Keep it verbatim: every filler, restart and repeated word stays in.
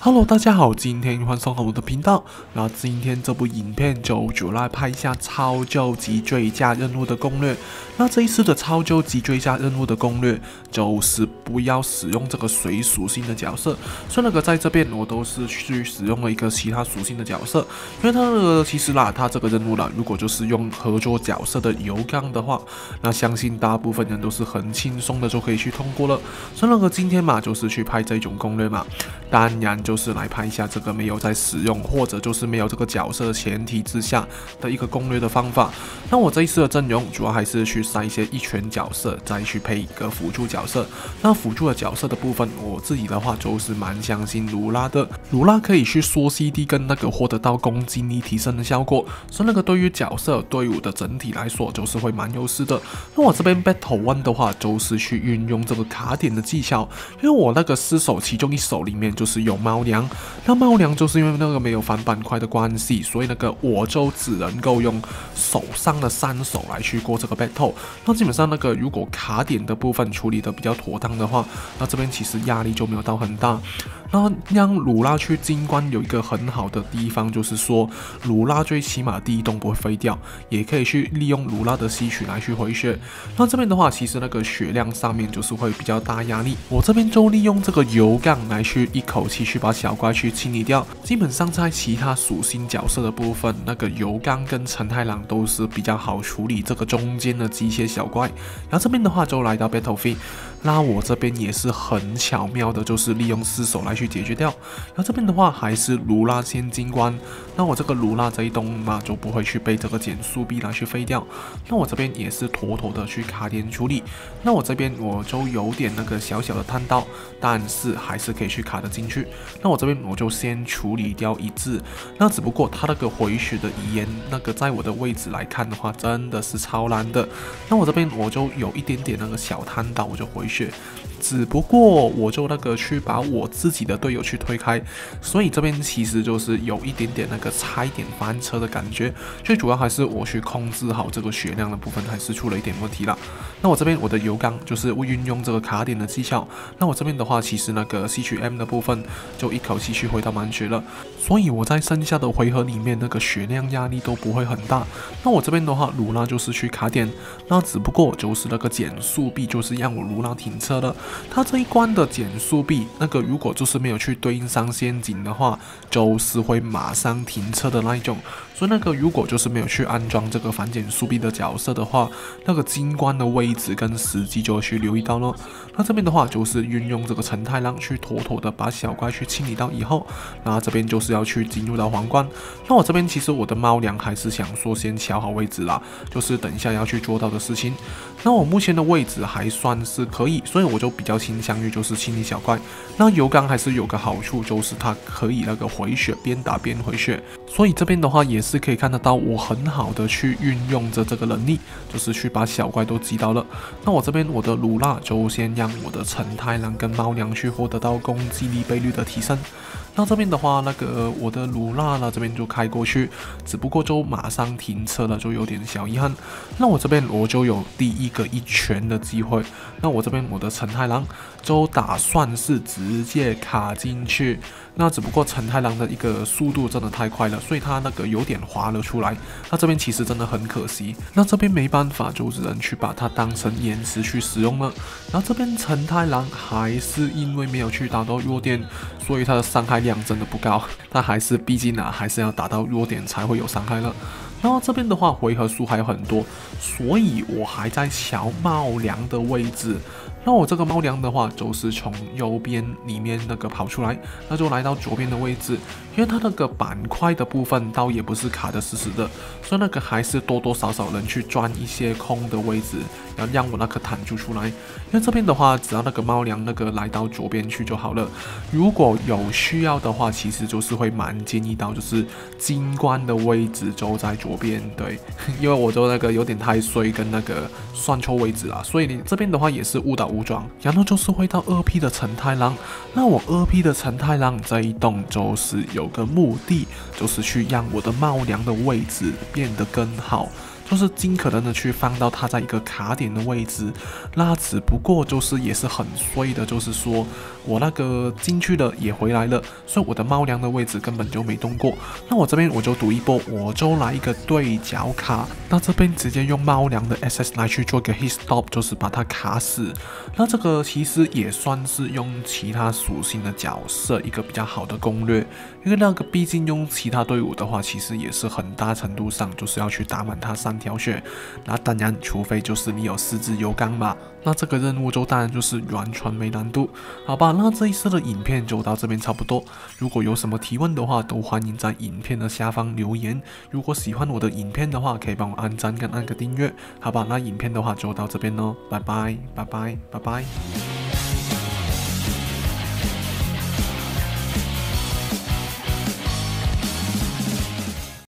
Hello， 大家好，今天欢迎收看我的频道。那今天这部影片就主要来拍一下超究极追加任务的攻略。那这一次的超究极追加任务的攻略就是不要使用这个水属性的角色，所以那个在这边我都是去使用了一个其他属性的角色，因为它那个其实啦，它这个任务啦，如果就是用合作角色的油缸的话，那相信大部分人都是很轻松的就可以去通过了。所以那个今天嘛，就是去拍这种攻略嘛，当然。 就是来拍一下这个没有在使用，或者就是没有这个角色前提之下的一个攻略的方法。那我这一次的阵容主要还是去塞一些一拳角色，再去配一个辅助角色。那辅助的角色的部分，我自己的话就是蛮相信卢拉的。卢拉可以去缩 C D 跟那个获得到攻击力提升的效果，所以那个对于角色队伍的整体来说就是会蛮优势的。那我这边 Battle One 的话，就是去运用这个卡点的技巧，因为我那个尸手其中一手里面就是有猫。 猫粮，那猫粮就是因为那个没有翻板块的关系，所以那个我就只能够用手上的三手来去过这个 battle。那基本上那个如果卡点的部分处理的比较妥当的话，那这边其实压力就没有到很大。那让鲁拉去金冠有一个很好的地方，就是说鲁拉最起码第一洞不会飞掉，也可以去利用鲁拉的吸取来去回血。那这边的话，其实那个血量上面就是会比较大压力。我这边就利用这个油杠来去一口气去把 把小怪去清理掉，基本上在其他属性角色的部分，那个油缸跟陈太郎都是比较好处理这个中间的机械小怪。然后这边的话就来到 Battlefield， 那我这边也是很巧妙的，就是利用尸手来去解决掉。然后这边的话还是卢拉先进关，那我这个卢拉这一洞嘛就不会去被这个减速臂来去飞掉。那我这边也是妥妥的去卡点处理。那我这边我就有点那个小小的探到，但是还是可以去卡得进去。 那我这边我就先处理掉一只，那只不过他那个回血的遗言，那个在我的位置来看的话，真的是超难的。那我这边我就有一点点那个小贪刀，我就回血，只不过我就那个去把我自己的队友去推开，所以这边其实就是有一点点那个差一点翻车的感觉。最主要还是我去控制好这个血量的部分，还是出了一点问题啦。那我这边我的油缸就是会运用这个卡点的技巧。那我这边的话，其实那个吸取 M 的部分就 一口气去回到满血了，所以我在剩下的回合里面，那个血量压力都不会很大。那我这边的话，卢拉就是去卡点，那只不过就是那个减速臂，就是让我卢拉停车了。他这一关的减速臂，那个如果就是没有去对应上陷阱的话，就是会马上停车的那一种。所以那个如果就是没有去安装这个反减速臂的角色的话，那个金冠的位置跟时机就要去留意到了。那这边的话，就是运用这个陈太郎去妥妥的把小怪去 清理到以后，那这边就是要去进入到皇冠。那我这边其实我的猫粮还是想说先瞧好位置啦，就是等一下要去做到的事情。那我目前的位置还算是可以，所以我就比较倾向于就是清理小怪。那油缸还是有个好处，就是它可以那个回血，边打边回血。所以这边的话也是可以看得到，我很好的去运用着这个能力，就是去把小怪都击倒了。那我这边我的卢拉就先让我的陈太郎跟猫粮去获得到攻击力倍率的提升。 那这边的话，那个我的卢拉呢，这边就开过去，只不过就马上停车了，就有点小遗憾。那我这边我就有第一个一拳的机会，那我这边我的陈太郎就打算是直接卡进去，那只不过陈太郎的一个速度真的太快了，所以他那个有点滑了出来。那这边其实真的很可惜，那这边没办法，就只能去把它当成延迟去使用了。然后这边陈太郎还是因为没有去打到弱点，所以他的伤害 量真的不高，但还是毕竟啊，还是要打到弱点才会有伤害了。 然后这边的话，回合数还有很多，所以我还在瞧猫粮的位置。那我这个猫粮的话，就是从右边里面那个跑出来，那就来到左边的位置，因为它那个板块的部分倒也不是卡得死死的，所以那个还是多多少少能去钻一些空的位置，然后让我那颗弹珠出来。因为这边的话，只要那个猫粮那个来到左边去就好了。如果有需要的话，其实就是会蛮建议到就是金冠的位置就在左边。 左边对，因为我就那个有点太衰，跟那个算错位置啦，所以你这边的话也是误打误撞，然后就是会到二 P 的陈太郎。那我二 P 的陈太郎这一栋就是有个目的，就是去让我的猫粮的位置变得更好。就是尽可能的去放到它在一个卡点的位置。那只不过就是也是很衰的，就是说我那个进去的也回来了，所以我的猫粮的位置根本就没动过。那我这边我就赌一波，我就来一个对角卡。那这边直接用猫粮的 S S 来去做个 hit stop， 就是把它卡死。那这个其实也算是用其他属性的角色一个比较好的攻略，因为那个毕竟用其他队伍的话，其实也是很大程度上就是要去打满它三条血。那当然，除非就是你有四只油缸嘛。那这个任务就当然就是完全没难度，好吧？那这一次的影片就到这边差不多。如果有什么提问的话，都欢迎在影片的下方留言。如果喜欢我的影片的话，可以帮我按赞跟按个订阅，好吧？那影片的话就到这边咯，拜拜，拜拜，拜拜。